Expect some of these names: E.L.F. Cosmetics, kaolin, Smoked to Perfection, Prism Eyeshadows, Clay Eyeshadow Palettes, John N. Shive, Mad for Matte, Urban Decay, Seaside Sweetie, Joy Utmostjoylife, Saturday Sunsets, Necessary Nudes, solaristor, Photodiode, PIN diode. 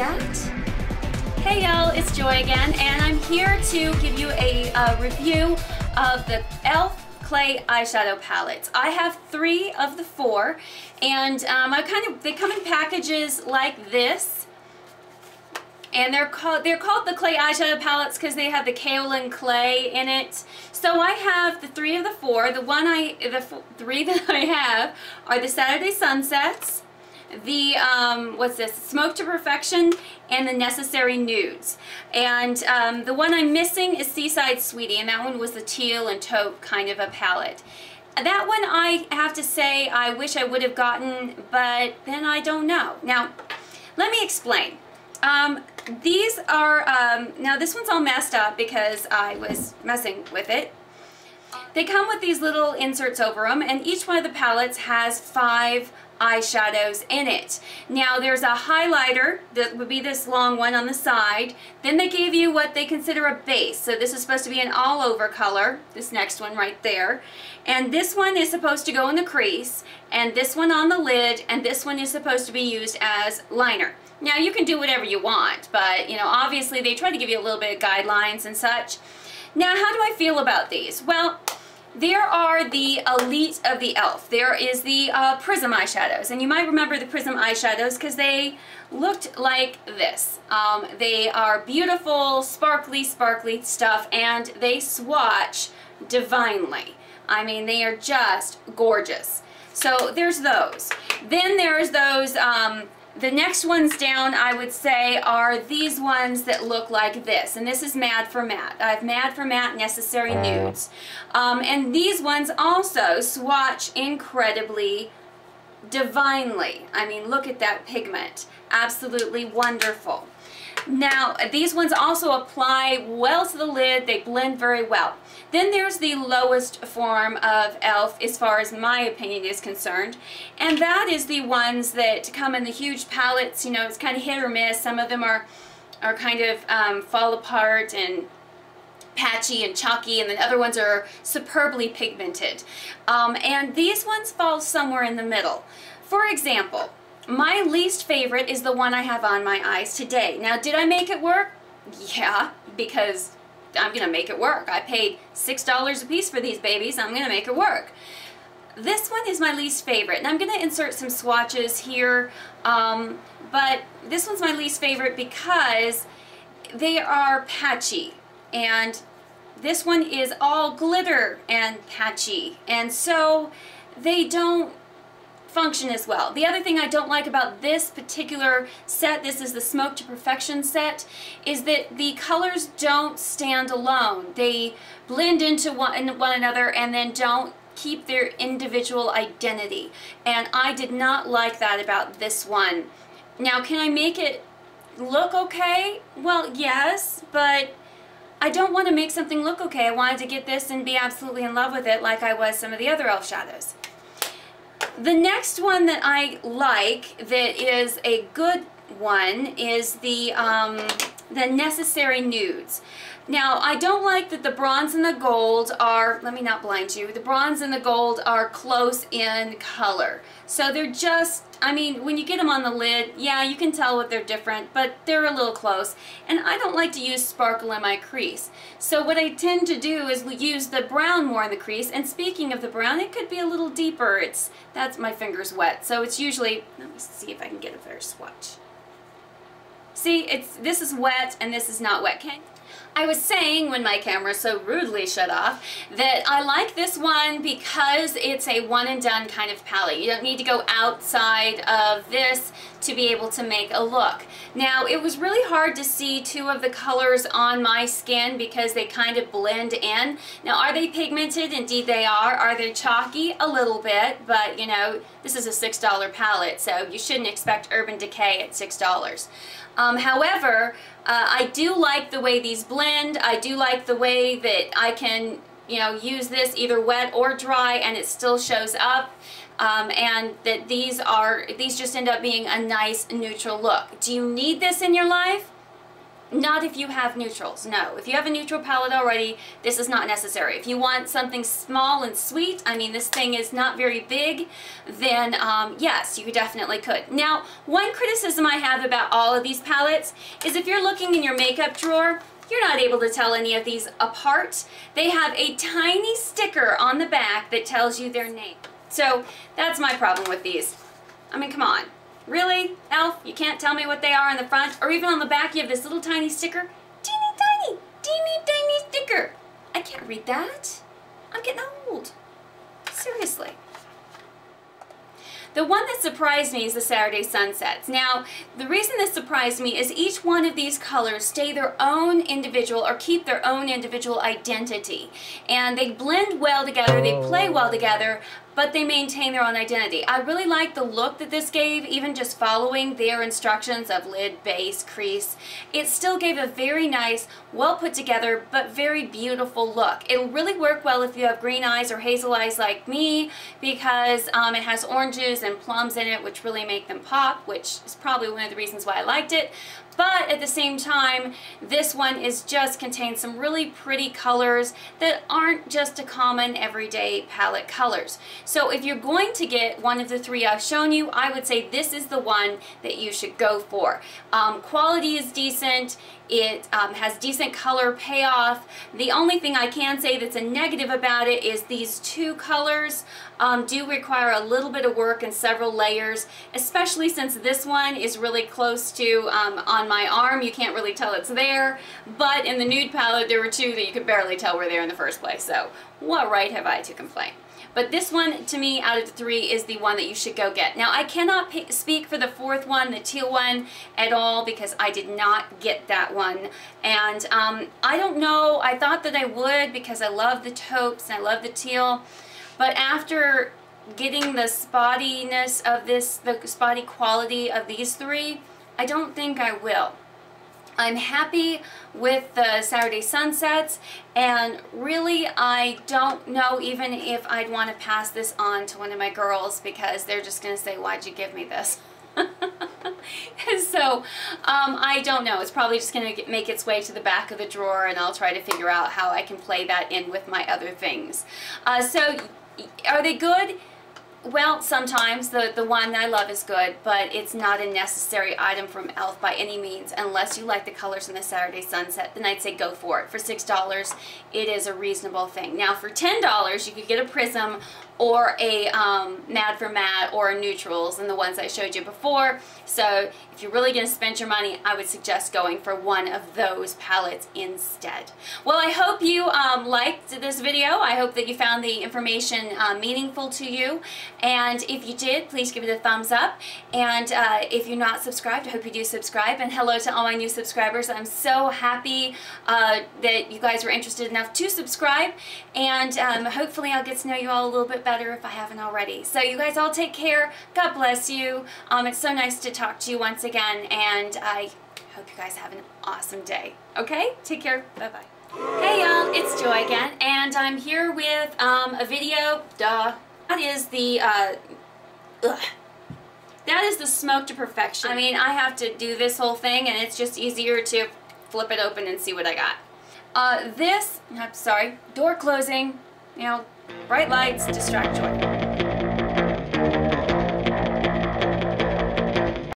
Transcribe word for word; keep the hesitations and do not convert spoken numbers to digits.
that. Hey y'all, it's Joy again, and I'm here to give you a uh, review of the E L F Clay Eyeshadow Palettes. I have three of the four, and um, I kind of they come in packages like this, and they're called they're called the Clay Eyeshadow Palettes because they have the kaolin clay in it. So I have the three of the four. The one I the f three that I have are the Saturday Sunsets, the um, what's this, Smoked to Perfection, and the Necessary Nudes. And um, the one I'm missing is Seaside Sweetie, and that one was the teal and taupe kind of a palette. That one I have to say I wish I would have gotten, but then I don't know. Now, let me explain. Um, these are, um, now this one's all messed up because I was messing with it. They come with these little inserts over them, and each one of the palettes has five eyeshadows in it. Now there's a highlighter that would be this long one on the side. Then they gave you what they consider a base. So this is supposed to be an all-over color, this next one right there. And this one is supposed to go in the crease, and this one on the lid, and this one is supposed to be used as liner. Now you can do whatever you want, but you know, obviously they try to give you a little bit of guidelines and such. Now how do I feel about these? Well, there are the elite of the E L F. There is the uh, Prism Eyeshadows, and you might remember the Prism Eyeshadows because they looked like this. Um, they are beautiful, sparkly, sparkly stuff, and they swatch divinely. I mean, they are just gorgeous. So there's those. Then there's those, um, the next ones down, I would say, are these ones that look like this. And this is Mad for Matte. I have Mad for Matte, Necessary Nudes. Um, and these ones also swatch incredibly divinely. I mean, look at that pigment. Absolutely wonderful. Now, these ones also apply well to the lid. They blend very well. Then there's the lowest form of E L F as far as my opinion is concerned, and that is the ones that come in the huge palettes. You know, it's kind of hit or miss. Some of them are, are kind of um, fall apart and patchy and chalky, and then other ones are superbly pigmented. Um, and these ones fall somewhere in the middle. For example, my least favorite is the one I have on my eyes today. Now, did I make it work? Yeah, because I'm gonna make it work. I paid six dollars a piece for these babies. I'm gonna make it work. This one is my least favorite, and I'm gonna insert some swatches here, um, but this one's my least favorite because they are patchy, and this one is all glitter and patchy, and so they don't function as well. The other thing I don't like about this particular set, this is the Smoked to Perfection set, is that the colors don't stand alone. They blend into one, one another and then don't keep their individual identity. And I did not like that about this one. Now, can I make it look okay? Well, yes, but I don't want to make something look okay. I wanted to get this and be absolutely in love with it like I was some of the other E L F shadows. The next one that I like that is a good one is the, um, the Necessary Nudes. Now, I don't like that the bronze and the gold are, let me not blind you, the bronze and the gold are close in color. So they're just, I mean, when you get them on the lid, yeah, you can tell what they're different, but they're a little close. And I don't like to use sparkle in my crease. So what I tend to do is use the brown more in the crease. And speaking of the brown, it could be a little deeper. It's, that's my fingers wet. So it's usually, let me see if I can get a better swatch. See, it's, this is wet and this is not wet. Can, I was saying when my camera so rudely shut off that I like this one because it's a one and done kind of palette. You don't need to go outside of this to be able to make a look. Now, it was really hard to see two of the colors on my skin because they kind of blend in. Now, are they pigmented? Indeed they are. Are they chalky? A little bit, but you know, this is a six dollar palette, so you shouldn't expect Urban Decay at six dollars. Um, however, uh, I do like the way these blend. I do like the way that I can, you know, use this either wet or dry and it still shows up. Um, and that these are, these just end up being a nice neutral look. Do you need this in your life? Not if you have neutrals, no. If you have a neutral palette already, this is not necessary. If you want something small and sweet, I mean, this thing is not very big, then um, yes, you definitely could. Now, one criticism I have about all of these palettes is if you're looking in your makeup drawer, you're not able to tell any of these apart. They have a tiny sticker on the back that tells you their name. So that's my problem with these. I mean, come on. Really, E L F, you can't tell me what they are on the front, or even on the back you have this little tiny sticker. Teeny tiny, teeny tiny sticker. I can't read that. I'm getting old. Seriously. The one that surprised me is the Saturday Sunsets. Now, the reason this surprised me is each one of these colors stay their own individual or keep their own individual identity. And they blend well together, they play well together, but they maintain their own identity. I really like the look that this gave, even just following their instructions of lid, base, crease. It still gave a very nice, well put together, but very beautiful look. It'll really work well if you have green eyes or hazel eyes like me, because um, it has oranges and plums in it, which really make them pop, which is probably one of the reasons why I liked it. But at the same time, this one is just contains some really pretty colors that aren't just a common everyday palette colors. So if you're going to get one of the three I've shown you, I would say this is the one that you should go for. Um, quality is decent. It um, has decent color payoff. The only thing I can say that's a negative about it is these two colors um, do require a little bit of work in several layers, especially since this one is really close to um, on my arm. You can't really tell it's there, but in the nude palette there were two that you could barely tell were there in the first place, so what right have I to complain? But this one, to me, out of the three, is the one that you should go get. Now, I cannot pick, speak for the fourth one, the teal one, at all, because I did not get that one. And um, I don't know. I thought that I would because I love the taupes and I love the teal. But after getting the spottiness of this, the spotty quality of these three, I don't think I will. I'm happy with the Saturday Sunsets, and really I don't know even if I'd want to pass this on to one of my girls, because they're just going to say, why'd you give me this? So um, I don't know. It's probably just going to make its way to the back of the drawer, and I'll try to figure out how I can play that in with my other things. Uh, so are they good? Well, sometimes the, the one I love is good, but it's not a necessary item from E L F by any means. Unless you like the colors in the Saturday Sunset, then I'd say go for it. For six dollars, it is a reasonable thing. Now, for ten dollars, you could get a Prism or a um, Mad for Matte or neutrals, and the ones I showed you before. So if you're really going to spend your money, I would suggest going for one of those palettes instead. Well, I hope you um, liked this video. I hope that you found the information uh, meaningful to you. And if you did, please give it a thumbs up. And uh, if you're not subscribed, I hope you do subscribe. And hello to all my new subscribers. I'm so happy uh, that you guys were interested enough to subscribe. And um, hopefully I'll get to know you all a little bit better. Better if I haven't already. So you guys all take care. God bless you. Um, it's so nice to talk to you once again, and I hope you guys have an awesome day. Okay? Take care. Bye-bye. Hey y'all, it's Joy again, and I'm here with um, a video. Duh. That is the, uh, ugh. That is the Smoked to Perfection. I mean, I have to do this whole thing, and it's just easier to flip it open and see what I got. Uh, this, I'm sorry, door closing, you know, bright lights distract Joy.